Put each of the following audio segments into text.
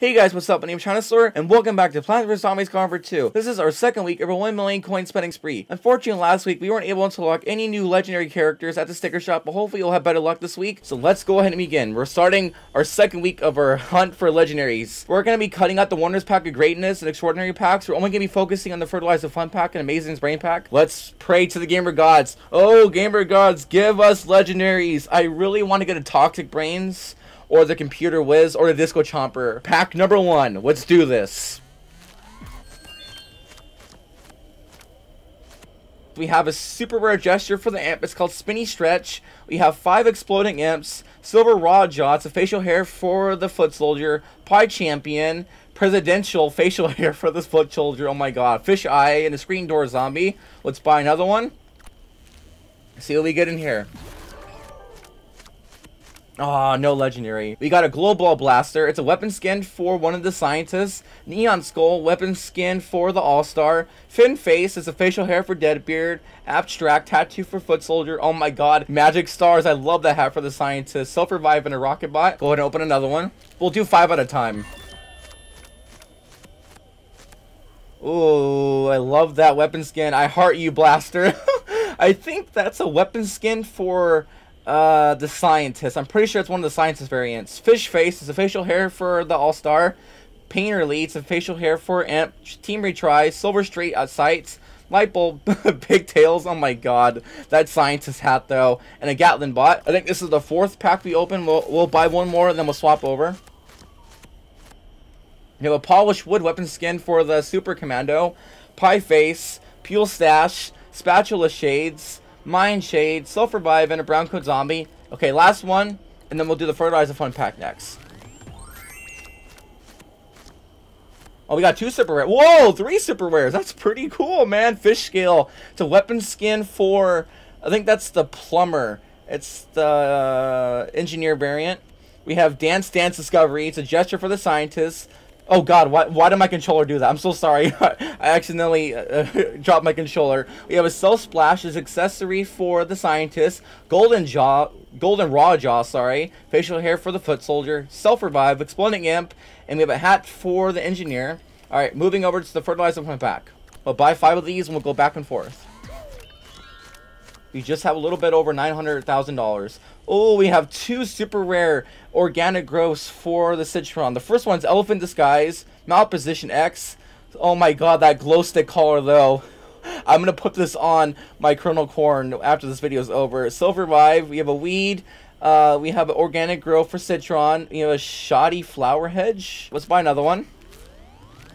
Hey guys, what's up? My name is Chinasaur, and welcome back to Plants vs. Zombies Garden Warfare 2. This is our second week of a 1 million coin spending spree. Unfortunately, last week we weren't able to unlock any new legendary characters at the sticker shop, but hopefully we'll have better luck this week. So let's go ahead and begin. We're starting our second week of our hunt for legendaries. We're going to be cutting out the Wonders Pack of Greatness and Extraordinary Packs. We're only going to be focusing on the Fertilizer Fun Pack and Amazing Brainz Pack. Let's pray to the Gamer Gods. Oh, Gamer Gods, give us legendaries. I really want to get a Toxic Brainz, or the Computer Whiz, or the Disco Chomper. Pack number one, let's do this. We have a super rare gesture for the imp, it's called Spinny Stretch. We have 5 Exploding Imps, Silver Raw Jots, a facial hair for the Foot Soldier, Pie Champion, Presidential facial hair for the Foot Soldier, oh my god, Fish Eye, and a Screen Door Zombie. Let's buy another one. See what we get in here. Ah, oh, no legendary. We got a Glow Ball Blaster. It's a weapon skin for one of the scientists. Neon Skull, weapon skin for the All-Star. Fin Face is a facial hair for Deadbeard. Abstract, tattoo for Foot Soldier. Oh my god. Magic Stars, I love that hat for the scientist. Self-Revive and a Rocket Bot. Go ahead and open another one. We'll do 5 at a time. Ooh, I love that weapon skin. I heart you, Blaster. I think that's a weapon skin for the scientist. I'm pretty sure it's one of the scientist variants. Fish Face is a facial hair for the All-Star. Painterly, it's a facial hair for Imp. Team Retry, Silver Straight at Sights. Light Bulb, Pigtails, oh my god. That scientist hat though. And a Gatlin Bot. I think this is the 4th pack we open. We'll buy one more and then we'll swap over. We have a Polished Wood weapon skin for the Super Commando. Pie Face, Pule Stash, Spatula Shades, Mind Shade, Self-Revive, and a Brown Coat Zombie. Okay, last one, and then we'll do the Fertilizer Fun Pack next. Oh, we got 2 super rares. Whoa, 3 super rares. That's pretty cool, man. Fish Scale. It's a weapon skin for, I think that's the Plumber. It's the Engineer variant. We have Dance Dance Discovery. It's a gesture for the scientists. Oh god, why did my controller do that? I'm so sorry. I accidentally dropped my controller. We have a Self Splash as accessory for the scientist. Golden Raw Jaw, facial hair for the Foot Soldier. Self Revive, Exploding Imp, and we have a hat for the Engineer. Alright, moving over to the Fertilizer Fun Pack. We'll buy 5 of these and we'll go back and forth. We just have a little bit over $900,000. Oh, we have 2 super rare organic growths for the Citron. The first one's Elephant Disguise, Malposition X. Oh my god, that glow stick collar though. I'm gonna put this on my Colonel Corn after this video is over. Silver Vive, we have a weed. We have an organic growth for Citron. We have a shoddy flower hedge. Let's buy another one.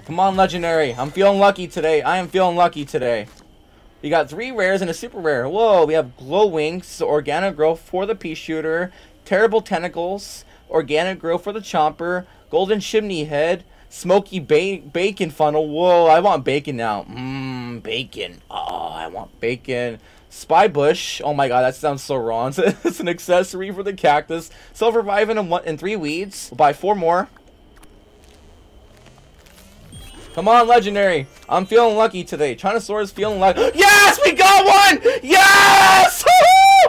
Come on, legendary. I'm feeling lucky today. I am feeling lucky today. We got 3 rares and a super rare. Whoa, we have Glow Wings, organic growth for the Pea Shooter, Terrible Tentacles, organic growth for the Chomper, Golden Chimney Head, Smoky Bacon Funnel. Whoa, I want bacon now. Mmm, bacon. Oh, I want bacon. Spy Bush. Oh my god, that sounds so wrong. It's an accessory for the cactus. Self-Revive and 3 weeds. We'll buy 4 more. Come on, legendary. I'm feeling lucky today. Chinasaur is feeling lucky. Yes, we got one! Yes!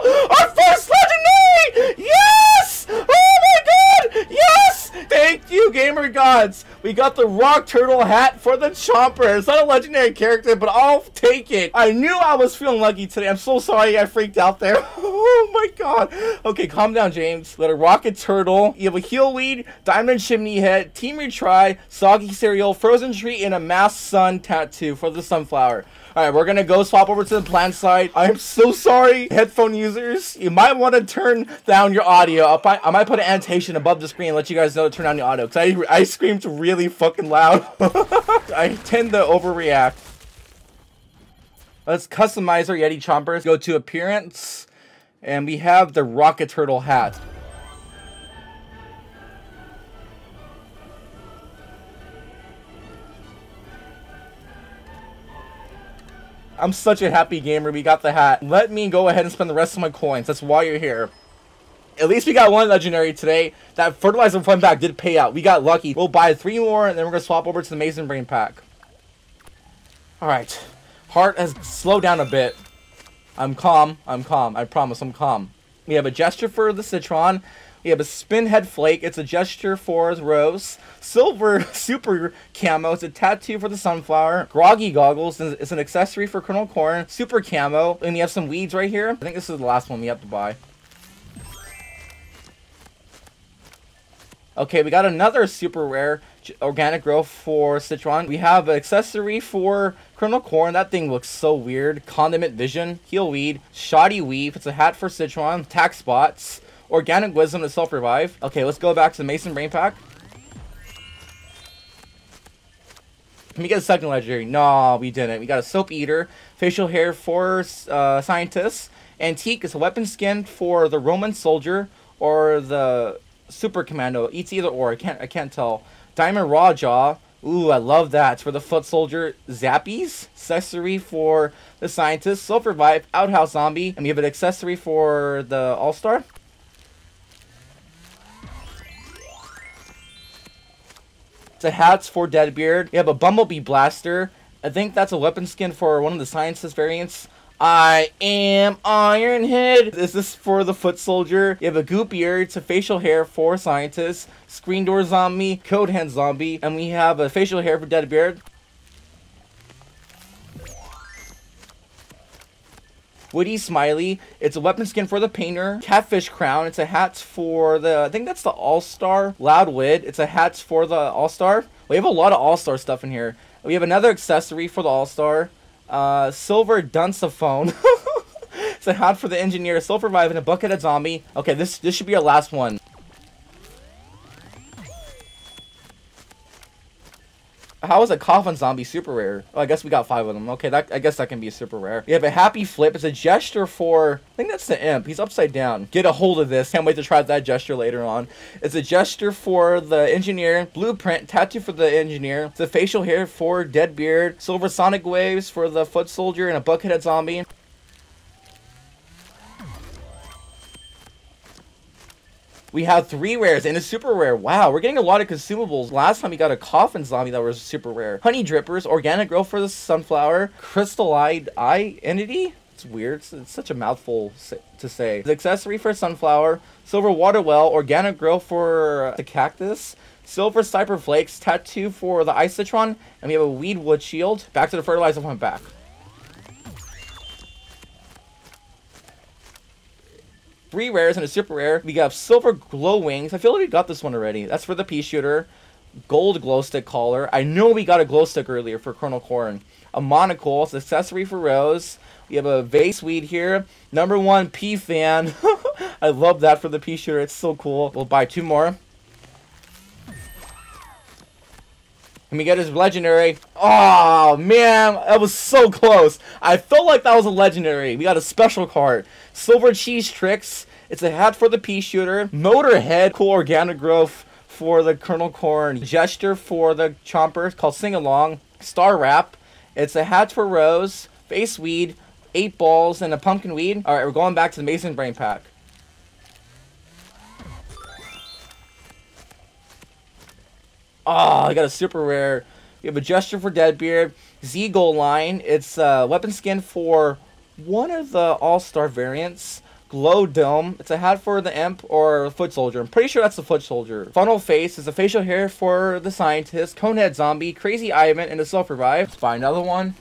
Our first legendary! Yes! Oh my god! Yes! Thank you, Gamer Gods. We got the Rock Turtle hat for the Chomper. It's not a legendary character, but I'll take it. I knew I was feeling lucky today. I'm so sorry I freaked out there. Oh my god. Okay, calm down, James. Let a Rocket Turtle. You have a Heelweed, Diamond Chimney Head, Team Retry, Soggy Cereal, Frozen Tree, and a Mass Sun tattoo for the sunflower. Alright, we're gonna go swap over to the plant side. I'm so sorry, headphone users. You might want to turn down your audio. I might put an annotation above the screen and let you guys know to turn down the audio, because I screamed really fucking loud. I tend to overreact. Let's customize our Yeti Chompers. Go to Appearance. And we have the Rocket Turtle hat. I'm such a happy gamer. We got the hat. Let me go ahead and spend the rest of my coins. That's why you're here. At least we got one legendary today. That Fertilizer Fun Pack did pay out. We got lucky. We'll buy 3 more and then we're going to swap over to the Amazing Brainz Pack. Alright. Heart has slowed down a bit. I'm calm. I promise I'm calm. We have a gesture for the Citron. You have a spin head flake. It's a gesture for the rose. Silver super camo. It's a tattoo for the sunflower. Groggy goggles. It's an accessory for Colonel Corn. Super camo. And you have some weeds right here. I think this is the last one we have to buy. Okay, we got another super rare organic growth for Citron. We have an accessory for Colonel Corn. That thing looks so weird. Condiment Vision, Heelweed, Shoddy Weave. It's a hat for Citron. Attack Spots, Organic Wisdom to self-revive. Okay, let's go back to the Amazing Brainz Pack. Can we get a second legendary? No, we didn't. We got a Soap Eater, Facial Hair for Scientists. Antique is a weapon skin for the Roman Soldier or the Super Commando. It's either or. I can't tell. Diamond Raw Jaw. Ooh, I love that. It's for the Foot Soldier. Zappies. Accessory for the Scientist. Sulfur Vibe. Outhouse Zombie. And we have an accessory for the All-Star. It's a hats for Deadbeard. We have a Bumblebee Blaster. I think that's a weapon skin for one of the Scientist variants. I am Ironhead. This is for the Foot Soldier. You have a Goop Ear. It's a facial hair for Scientists. Screen Door Zombie. Code Hand Zombie. And we have a facial hair for Deadbeard. Woody Smiley. It's a weapon skin for the Painter. Catfish Crown. It's a hats for the... I think that's the All-Star. Loudwid. It's a hats for the All-Star. We have a lot of All-Star stuff in here. We have another accessory for the All-Star. Silver Duncephone. It's a hat for the Engineer. Silver Vibe and a bucket of zombie. Okay, this should be our last one. How is a coffin zombie super rare? Oh, I guess we got 5 of them. Okay, I guess that can be super rare. We have a happy flip. It's a gesture for... I think that's the imp. He's upside down. Get a hold of this. Can't wait to try that gesture later on. It's a gesture for the Engineer. Blueprint. Tattoo for the Engineer. It's a facial hair for Deadbeard. Silver Sonic Waves for the Foot Soldier and a Buckethead Zombie. We have 3 rares and a super rare. Wow, we're getting a lot of consumables. Last time we got a coffin zombie that was super rare. Honey Drippers, organic growth for the sunflower, crystallized eye entity. It's weird. It's such a mouthful to say. The accessory for sunflower, silver water well, organic growth for the cactus, silver cyper flakes, tattoo for the ice citron, and we have a weed wood shield. Back to the fertilizer fun pack. Three rares and a super rare. We got silver glow wings. I feel like we got this one already. That's for the pea shooter. Gold glow stick collar. I know we got a glow stick earlier for Colonel Corn. A monocle. It's an accessory for Rose. We have a vase weed here. Number 1 pea fan. I love that for the pea shooter. It's so cool. We'll buy 2 more. And we get his legendary. Oh man, that was so close. I felt like that was a legendary. We got a special card. Silver Cheese Tricks. It's a hat for the pea shooter. Motorhead. Cool organic growth for the Colonel Corn. Gesture for the Chomper. It's called Sing Along. Star Wrap. It's a hat for Rose. Face Weed. 8 balls and a pumpkin weed. Alright, we're going back to the Amazing Brainz Pack. Oh, I got a super rare. We have a gesture for Deadbeard. Z Goal Line. It's a weapon skin for one of the All-Star variants. Glow Dome. It's a hat for the Imp or Foot Soldier. I'm pretty sure that's the Foot Soldier. Funnel Face is a facial hair for the Scientist. Conehead Zombie. Crazy Ivan and a Self Revive. Let's buy another one.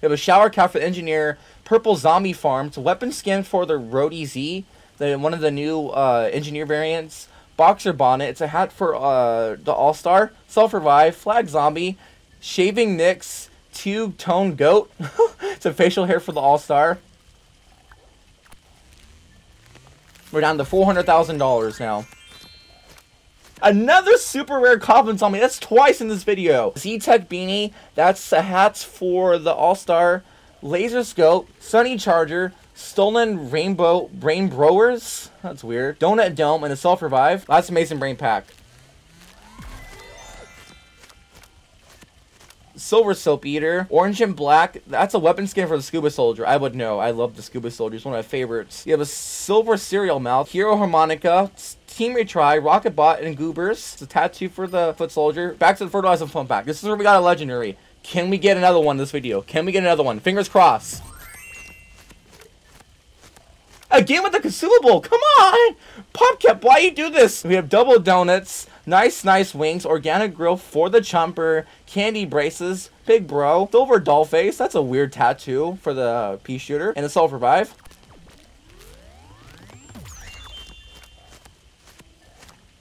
We have a shower cap for the Engineer. Purple Zombie Farm. It's a weapon skin for the Roadie Z. One of the new Engineer variants. Boxer Bonnet. It's a hat for the All-Star. Self-Revive. Flag Zombie. Shaving Nix. Two-Tone Goat. It's a facial hair for the All-Star. We're down to $400,000 now. Another super rare coffin zombie. That's twice in this video. Z-Tech Beanie. That's a hat for the All-Star. Laser Scope. Sunny Charger. Stolen Rainbow Brain Brewers. That's weird. Donut Dome and a Self Revive. Last Amazing Brainz Pack. Silver Soap Eater. Orange and Black. That's a weapon skin for the Scuba Soldier. I would know. I love the Scuba Soldier. It's one of my favorites. You have a Silver Cereal Mouth. Hero Harmonica. Team Retry. Rocket Bot and Goobers. It's a tattoo for the Foot Soldier. Back to the Fertilizer Fun Pack. This is where we got a legendary. Can we get another one this video? Can we get another one? Fingers crossed. Again with the consumable. Come on! PopCap, why you do this? We have double donuts, nice wings, organic grill for the chomper, candy braces, big bro, silver doll face. That's a weird tattoo for the pea shooter. And it's all revive.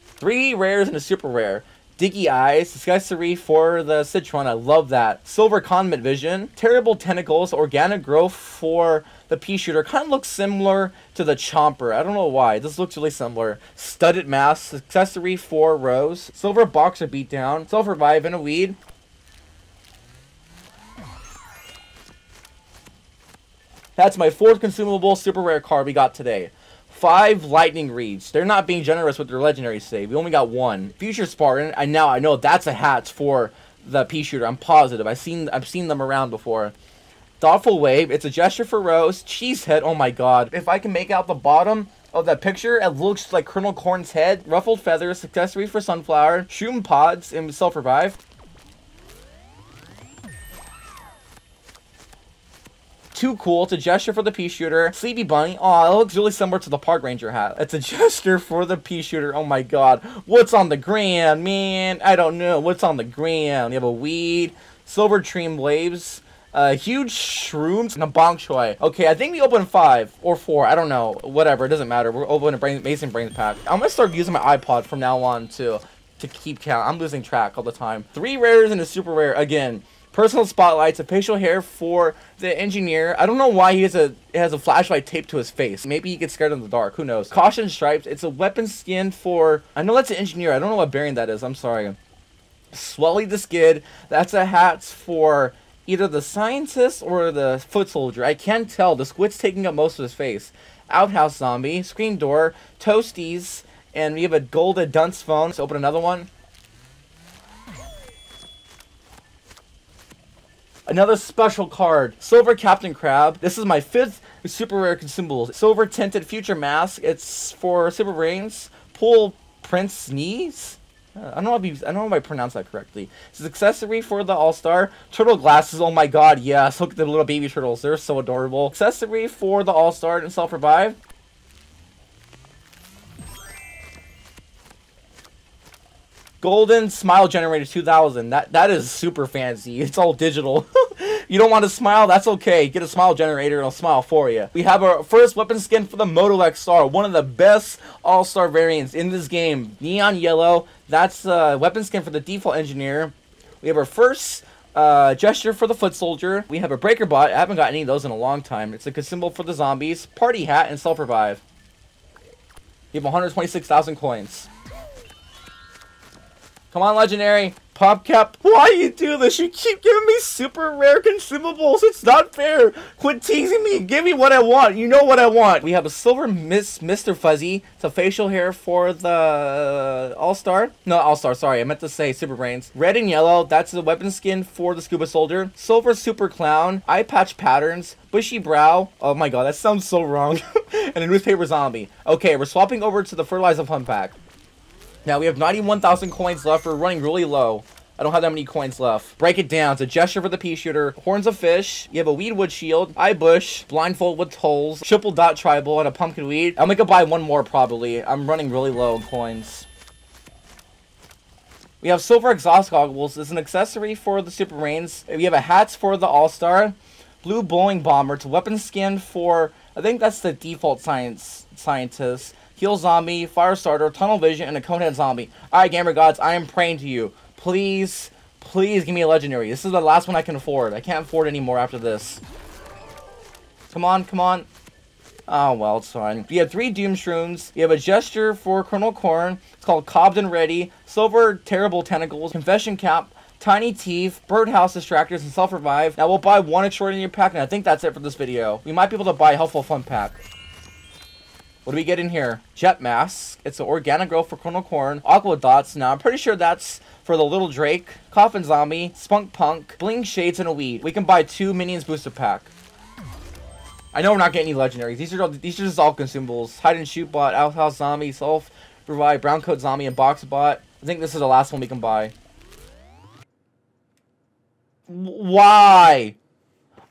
Three rares and a super rare. Diggy Eyes, Disguisery for the Citron, I love that. Silver Conduit Vision, Terrible Tentacles, Organic Growth for the Pea Shooter. Kind of looks similar to the Chomper, I don't know why, this looks really similar. Studded Mask, Accessory for Rose, Silver Boxer Beatdown, Self Revive and a Weed. That's my fourth consumable super rare card we got today. 5 lightning reeds. They're not being generous with their legendary save. We only got 1. Future Spartan. And now I know that's a hat for the pea shooter. I'm positive. I've seen them around before. Thoughtful Wave. It's a gesture for Rose. Cheesehead. Oh my god. If I can make out the bottom of that picture, it looks like Colonel Corn's head. Ruffled Feathers. Accessory for Sunflower. Shroom Pods and Self Revive. 2 Cool, it's a gesture for the pea shooter. Sleepy Bunny, oh, it looks really similar to the park ranger hat. It's a gesture for the pea shooter. Oh my god, what's on the ground, man? I don't know what's on the ground. You have a weed, silver tree blades, huge shrooms, and a bok choy. Okay, I think we opened 5 or 4. I don't know, whatever, it doesn't matter. We're opening an Amazing Brainz pack. I'm gonna start using my iPod from now on to keep count. I'm losing track all the time. 3 rares and a super rare again. Personal spotlights, a facial hair for the engineer. I don't know why he has a flashlight taped to his face. Maybe he gets scared in the dark, who knows. Caution stripes, it's a weapon skin for, I know that's an engineer, I don't know what bearing that is, I'm sorry. Swelly the Skid, that's a hat for either the scientist or the foot soldier. I can't tell, the squid's taking up most of his face. Outhouse zombie, screen door, toasties, and we have a golden dunce phone. Let's open another one. Another special card, Silver Captain Crab. This is my 5th super rare consumable. Silver Tinted Future Mask. It's for Super Brainz. Pool Prince Sneeze. I don't know if I pronounced that correctly. This is accessory for the All Star. Turtle glasses. Oh my god, yes! Look at the little baby turtles. They're so adorable. Accessory for the All Star and Self Revive. Golden Smile Generator 2000. That is super fancy. It's all digital. You don't want to smile? That's okay. Get a smile generator and I'll smile for you. We have our first weapon skin for the Motolex Star, one of the best all-star variants in this game. Neon yellow. That's the weapon skin for the default engineer. We have our first gesture for the foot soldier. We have a breaker bot. I haven't got any of those in a long time. It's a symbol for the zombies. Party hat and self revive. We have 126,000 coins. Come on, legendary. PopCap, why you do this? You keep giving me super rare consumables. It's not fair. Quit teasing me. Give me what I want. You know what I want. We have a silver Mr. Fuzzy. It's a facial hair for the All-Star. No, All-Star, sorry. I meant to say Super Brainz. Red and yellow. That's the weapon skin for the Scuba Soldier. Silver Super Clown. Eye patch patterns. Bushy brow. Oh my god, that sounds so wrong. And a newspaper zombie. Okay, we're swapping over to the Fertilizer Fun Pack. Now we have 91,000 coins left. We're running really low. I don't have that many coins left. Break it down. It's a gesture for the pea shooter. Horns of fish. You have a weedwood shield. Eye bush. Blindfold with holes. Triple dot tribal and a pumpkin weed. I'm gonna buy one more probably. I'm running really low on coins. We have silver exhaust goggles. It's an accessory for the Super Brainz. We have a hats for the All-Star. Blue bowling bomber. It's a weapon skin for, I think that's the default scientist. Heal Zombie, Fire Starter, Tunnel Vision, and a Conehead Zombie. Alright, Gamer Gods, I am praying to you. Please, please give me a legendary. This is the last one I can afford. I can't afford any more after this. Come on, come on. Oh, well, it's fine. We have 3 Doom Shrooms. We have a gesture for Colonel Corn. It's called Cobbed and Ready. Silver Terrible Tentacles, Confession Cap, Tiny Teeth, Birdhouse Distractors, and Self Revive. Now, we'll buy 1 extraordinary pack, and I think that's it for this video. We might be able to buy a Helpful Fun Pack. What do we get in here? Jet Mask. It's an organic growth for Colonel Corn. Aqua Dots. Now, I'm pretty sure that's for the Little Drake. Coffin Zombie. Spunk Punk. Bling Shades and a Weed. We can buy 2 Minions Booster Pack. I know we're not getting any legendaries. These are just all consumables. Hide and Shoot Bot. Outhouse Zombie. Self Revive. Brown Coat Zombie. And Box Bot. I think this is the last one we can buy. Why?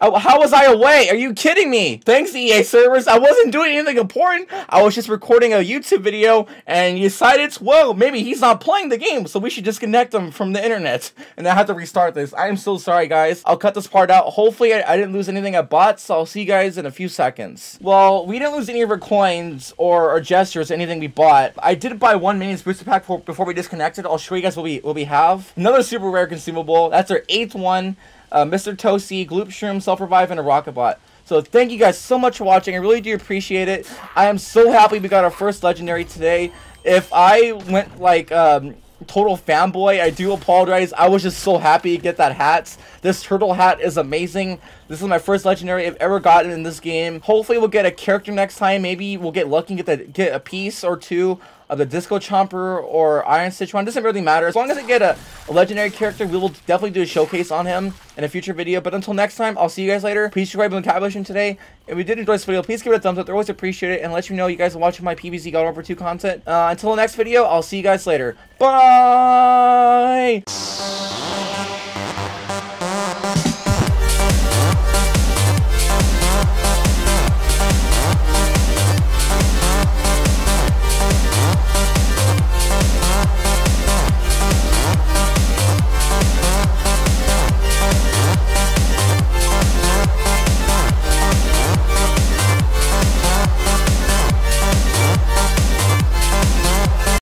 How was I away? Are you kidding me? Thanks, EA servers. I wasn't doing anything important. I was just recording a YouTube video, and you decided, well, maybe he's not playing the game, so we should disconnect him from the internet. And I have to restart this. I am so sorry, guys. I'll cut this part out. Hopefully, I didn't lose anything at bots, so I'll see you guys in a few seconds. Well, we didn't lose any of our coins or gestures, anything we bought. I did buy one Minions Booster Pack before we disconnected. I'll show you guys what we have. Another super rare consumable. That's our 8th one. Mr. Toasty, Gloop Shroom, Self Revive, and a Rocket Bot. So thank you guys so much for watching. I really do appreciate it. I am so happy we got our first legendary today. If I went like total fanboy, I do apologize. I was just so happy to get that hat. This turtle hat is amazing. This is my first legendary I've ever gotten in this game. Hopefully we'll get a character next time. Maybe we'll get lucky and get a piece or two of the Disco Chomper or Iron Sichuan. Doesn't really matter. As long as I get a legendary character, we will definitely do a showcase on him in a future video. But until next time, I'll see you guys later. Please subscribe to the Cabulation today. If you did enjoy this video, please give it a thumbs up. I always appreciate it, and let you know you guys are watching my PvZ Garden Warfare 2 content. Until the next video, I'll see you guys later. Bye!